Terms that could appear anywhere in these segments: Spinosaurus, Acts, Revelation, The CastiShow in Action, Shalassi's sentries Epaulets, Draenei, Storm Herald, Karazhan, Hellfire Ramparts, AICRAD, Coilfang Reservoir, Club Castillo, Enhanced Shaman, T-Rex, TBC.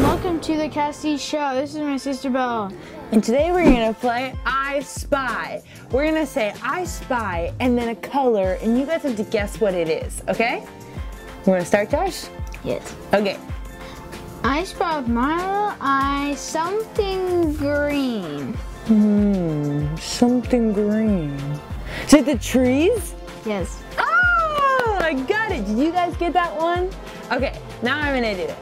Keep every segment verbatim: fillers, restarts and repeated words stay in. Welcome to the Cassie Show. This is my sister Bella. And today we're gonna play I Spy. We're gonna say I spy and then a color, and you guys have to guess what it is, okay? You wanna start, Josh? Yes. Okay. I spy with my little eye something green. Hmm, something green. Is it the trees? Yes. Oh, I got it. Did you guys get that one? Okay, now I'm gonna do it.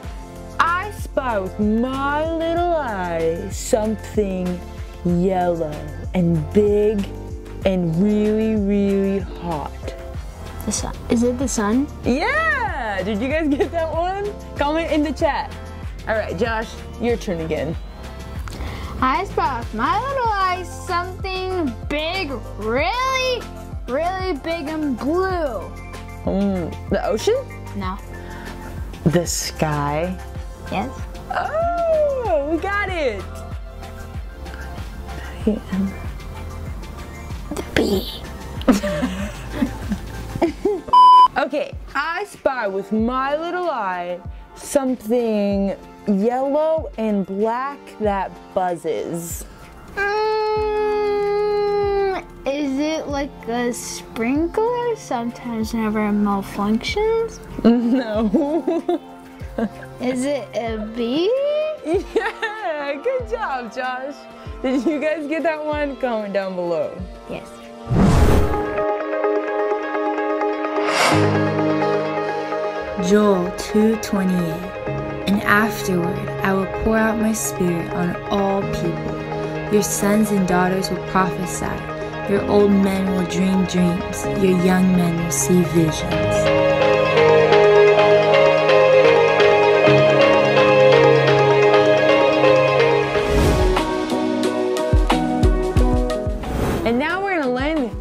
I spy with my little eye something yellow and big and really, really hot. The sun. Is it the sun? Yeah! Did you guys get that one? Comment in the chat. All right, Josh, your turn again. I spy with my little eye something big, really, really big and blue. Mm, the ocean? No. The sky? Yes. Oh, we got it. The bee. Okay, I spy with my little eye something yellow and black that buzzes. Um, is it like a sprinkler? Sometimes whenever it malfunctions? No. Is it a bee? Yeah, good job, Josh. Did you guys get that one? Comment down below. Yes. Joel two twenty-eight. And afterward I will pour out my spirit on all people. Your sons and daughters will prophesy. Your old men will dream dreams. Your young men will see visions.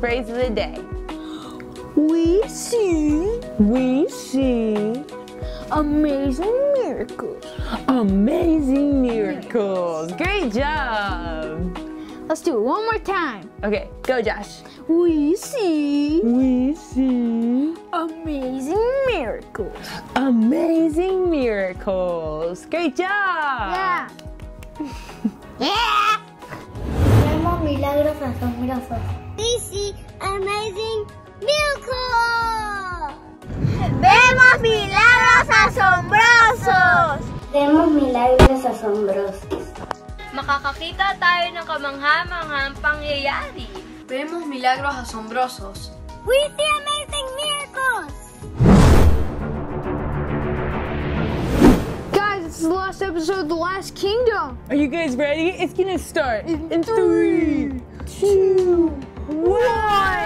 Phrase of the day. We see, we see amazing miracles. Amazing miracles. Great job. Let's do it one more time. Okay, go Josh. We see, we see amazing miracles. Amazing miracles. Great job. Yeah. Yeah. Vemos milagros asombrosos. We see amazing miracles. Vemos milagros asombrosos. Vemos milagros asombrosos. Makakakita tayo ng kamangha-manghang pangyayari. Vemos milagros asombrosos. We see amazing miracles. Guys, it's the last episode of The Last Kingdom. Are you guys ready? It's gonna start in, in three, three, two, one. One! What?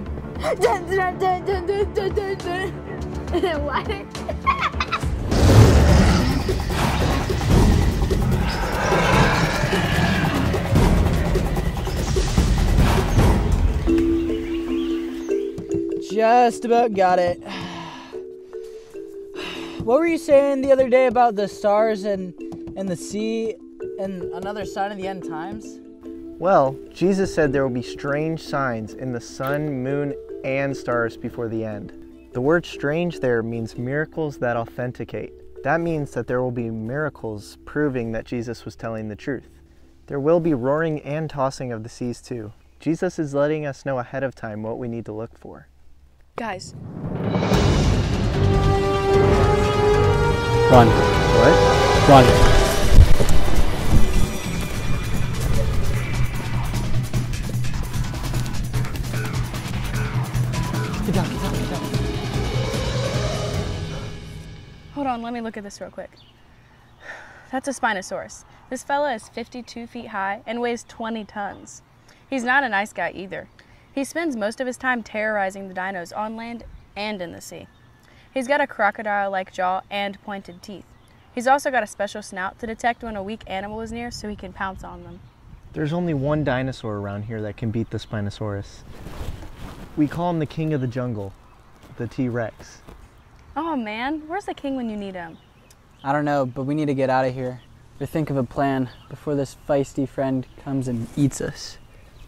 Just about got it. What were you saying the other day about the stars and, and the sea and another sign of the end times? Well, Jesus said there will be strange signs in the sun, moon, and stars before the end. The word strange there means miracles that authenticate. That means that there will be miracles proving that Jesus was telling the truth. There will be roaring and tossing of the seas too. Jesus is letting us know ahead of time what we need to look for. Guys. Run. What? Run. Hold on, let me look at this real quick. That's a Spinosaurus. This fella is fifty-two feet high and weighs twenty tons. He's not a nice guy either. He spends most of his time terrorizing the dinos on land and in the sea. He's got a crocodile-like jaw and pointed teeth. He's also got a special snout to detect when a weak animal is near so he can pounce on them. There's only one dinosaur around here that can beat the Spinosaurus. We call him the king of the jungle, the T-Rex. Oh man, where's the king when you need him? I don't know, but we need to get out of here or think of a plan before this feisty friend comes and eats us.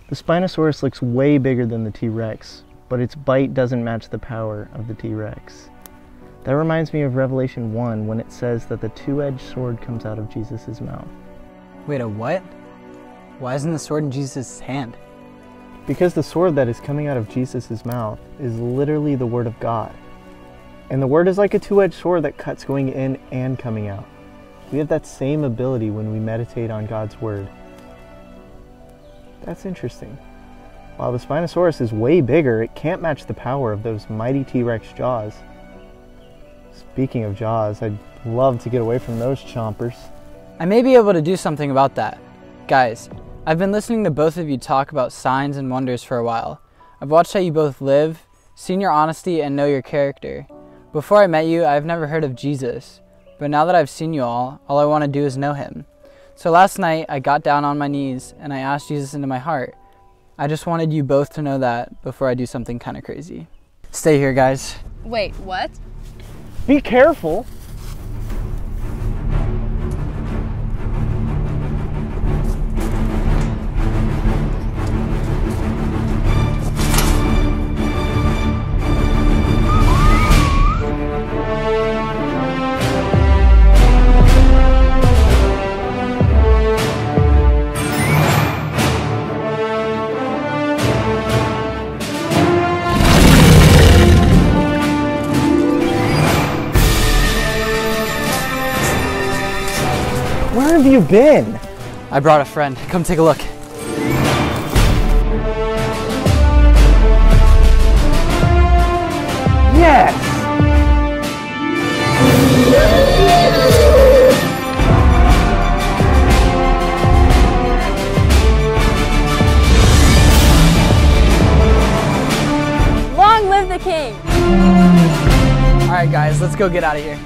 The Spinosaurus looks way bigger than the T-Rex, but its bite doesn't match the power of the T-Rex. That reminds me of Revelation one when it says that the two-edged sword comes out of Jesus' mouth. Wait, a what? Why isn't the sword in Jesus' hand? Because the sword that is coming out of Jesus' mouth is literally the Word of God. And the Word is like a two-edged sword that cuts going in and coming out. We have that same ability when we meditate on God's Word. That's interesting. While the Spinosaurus is way bigger, it can't match the power of those mighty T-Rex jaws. Speaking of jaws, I'd love to get away from those chompers. I may be able to do something about that. Guys, I've been listening to both of you talk about signs and wonders for a while. I've watched how you both live, seen your honesty, and know your character. Before I met you, I've never heard of Jesus, but now that I've seen you all, all I want to do is know him. So last night, I got down on my knees, and I asked Jesus into my heart. I just wanted you both to know that before I do something kind of crazy. Stay here, guys. Wait, what? Be careful! Where have you been? I brought a friend. Come take a look. Yes! Long live the king! Alright guys, let's go get out of here.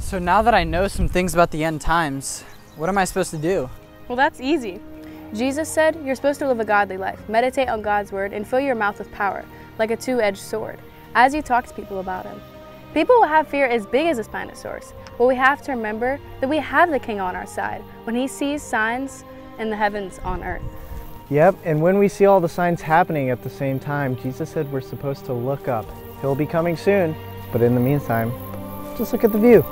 So now that I know some things about the end times, what am I supposed to do? Well, that's easy. Jesus said you're supposed to live a godly life, meditate on God's word, and fill your mouth with power, like a two-edged sword, as you talk to people about him. People will have fear as big as a Spinosaurus, but we have to remember that we have the king on our side when he sees signs in the heavens on earth. Yep, and when we see all the signs happening at the same time, Jesus said we're supposed to look up. He'll be coming soon, but in the meantime, just look at the view.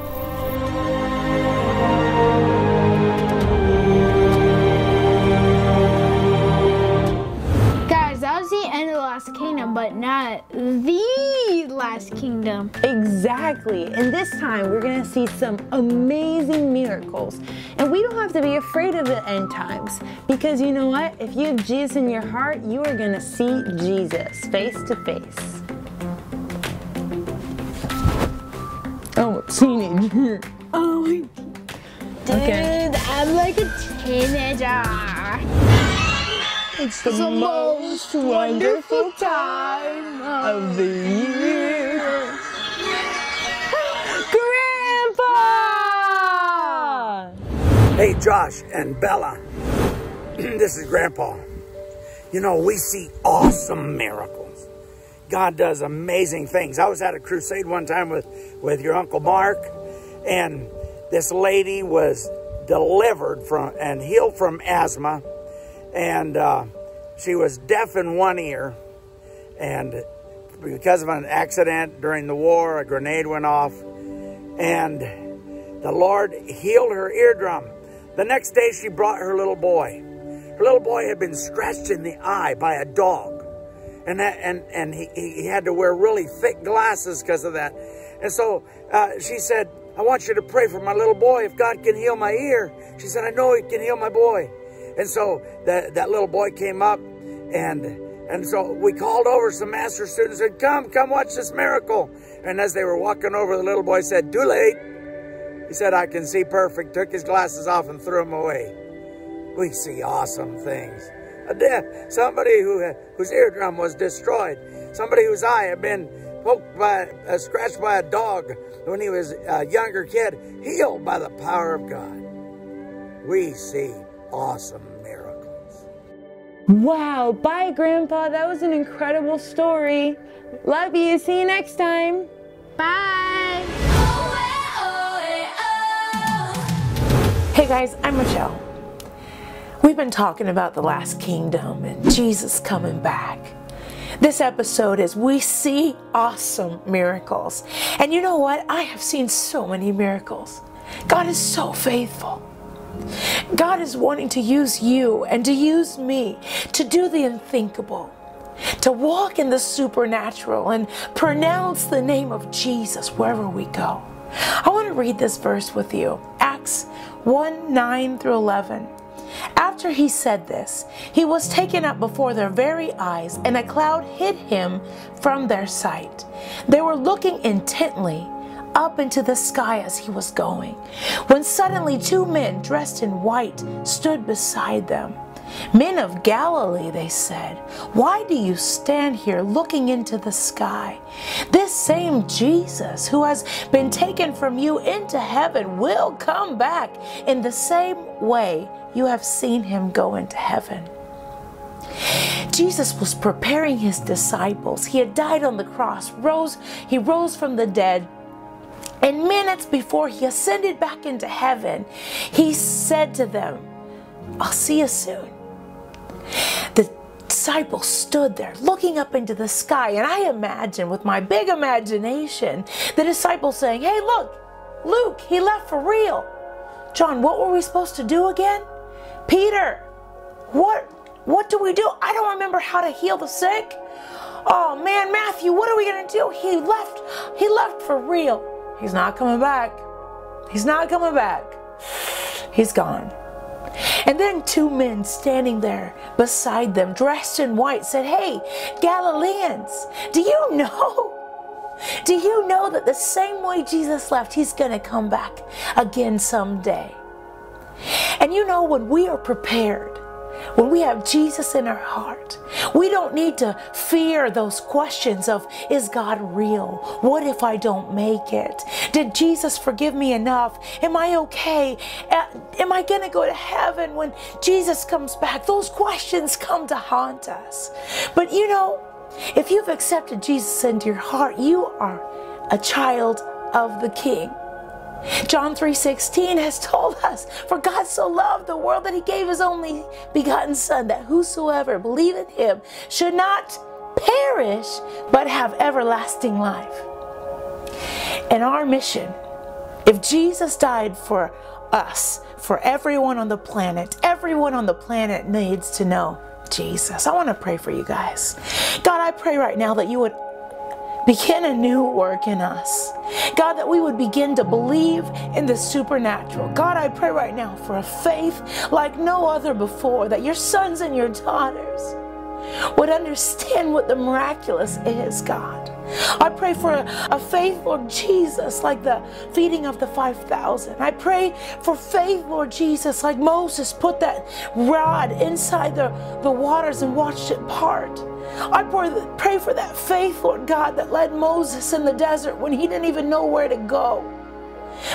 But not the last kingdom. Exactly, and this time we're gonna see some amazing miracles. And we don't have to be afraid of the end times, because you know what? If you have Jesus in your heart, you are gonna see Jesus face to face. Oh, teenager. Oh my. Dude, okay. I'm like a teenager. It's the, the most wonderful time of the year. Grandpa! Hey, Josh and Bella. This is Grandpa. You know, we see awesome miracles. God does amazing things. I was at a crusade one time with, with your Uncle Mark, and this lady was delivered from and healed from asthma. And uh, she was deaf in one ear, and because of an accident during the war, a grenade went off, and the Lord healed her eardrum. The next day she brought her little boy. Her little boy had been scratched in the eye by a dog, and that, and, and he, he had to wear really thick glasses because of that. And so uh, she said, I want you to pray for my little boy if God can heal my ear. She said, I know he can heal my boy. And so that, that little boy came up, and and so we called over some master students and said, come, come watch this miracle. And as they were walking over, the little boy said, too late. He said, I can see perfect, took his glasses off and threw them away. We see awesome things. A deaf, somebody who whose eardrum was destroyed, somebody whose eye had been poked by, uh, scratched by a dog when he was a younger kid, healed by the power of God. We see awesome miracles. Wow, bye Grandpa, that was an incredible story. Love you, see you next time. Bye. Hey guys, I'm Michelle. We've been talking about the last kingdom and Jesus coming back. This episode is we see awesome miracles. And you know what? I have seen so many miracles. God is so faithful. God is wanting to use you and to use me to do the unthinkable, to walk in the supernatural and pronounce the name of Jesus wherever we go. I want to read this verse with you. Acts one, nine through eleven. After he said this, he was taken up before their very eyes, and a cloud hid him from their sight. They were looking intently up into the sky as he was going, when suddenly two men dressed in white stood beside them. "Men of Galilee," they said, "why do you stand here looking into the sky? This same Jesus who has been taken from you into heaven will come back in the same way you have seen him go into heaven." Jesus was preparing his disciples. He had died on the cross, rose, he rose from the dead, and minutes before he ascended back into heaven, he said to them, "I'll see you soon." The disciples stood there looking up into the sky, and I imagine with my big imagination the disciples saying, "Hey, look, Luke, he left for real. John, what were we supposed to do again? Peter, what what do we do? I don't remember how to heal the sick. Oh man, Matthew, what are we gonna do? He left, he left for real. He's not coming back. He's not coming back. He's gone." And then two men standing there beside them, dressed in white, said, "Hey, Galileans, do you know? Do you know that the same way Jesus left, he's going to come back again someday?" And you know, when we are prepared, when we have Jesus in our heart, we don't need to fear those questions of, is God real? What if I don't make it? Did Jesus forgive me enough? Am I okay? Am I going to go to heaven when Jesus comes back? Those questions come to haunt us. But you know, if you've accepted Jesus into your heart, you are a child of the King. John three sixteen has told us, "For God so loved the world that he gave his only begotten Son, that whosoever believeth in him should not perish, but have everlasting life." And our mission, if Jesus died for us, for everyone on the planet, everyone on the planet needs to know Jesus. I want to pray for you guys. God, I pray right now that you would begin a new work in us. God, that we would begin to believe in the supernatural. God, I pray right now for a faith like no other before, that your sons and your daughters would understand what the miraculous is, God. I pray for a, a faith, Lord Jesus, like the feeding of the five thousand. I pray for faith, Lord Jesus, like Moses put that rod inside the, the waters and watched it part. I pray for that faith, Lord God, that led Moses in the desert when he didn't even know where to go.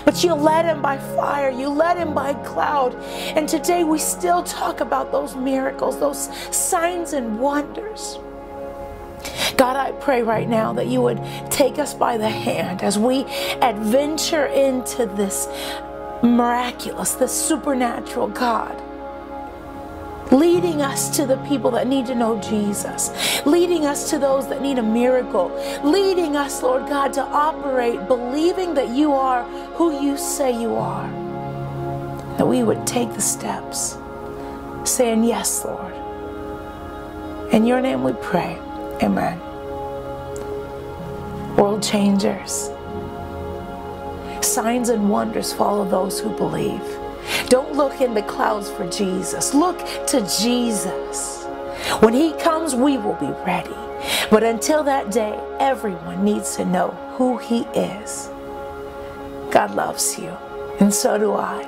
But you led him by fire, you led him by cloud, and today we still talk about those miracles, those signs and wonders. God, I pray right now that you would take us by the hand as we adventure into this miraculous, this supernatural, God, leading us to the people that need to know Jesus, leading us to those that need a miracle, leading us, Lord God, to operate believing that you are who you say you are, that we would take the steps, saying, "Yes, Lord." In your name we pray, amen. World changers, signs and wonders follow those who believe. Don't look in the clouds for Jesus. Look to Jesus. When he comes, we will be ready. But until that day, everyone needs to know who he is. God loves you, and so do I.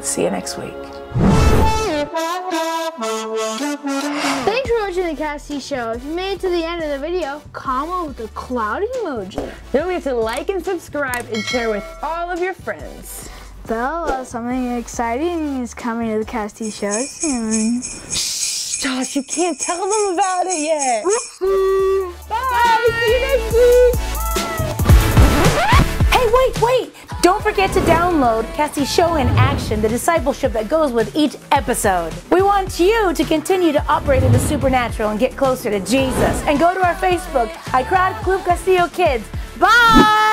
See you next week. Thanks for watching the Cassie Show. If you made it to the end of the video, comment with a cloud emoji. Don't forget to like and subscribe and share with all of your friends. Bella, something exciting is coming to the Cassie Show soon. Shh, Josh, you can't tell them about it yet. Bye. Bye. See you next week. Hey, wait, wait. Don't forget to download Cassie's show in action, the discipleship that goes with each episode. We want you to continue to operate in the supernatural and get closer to Jesus. And go to our Facebook, I crad Club Castillo Kids. Bye!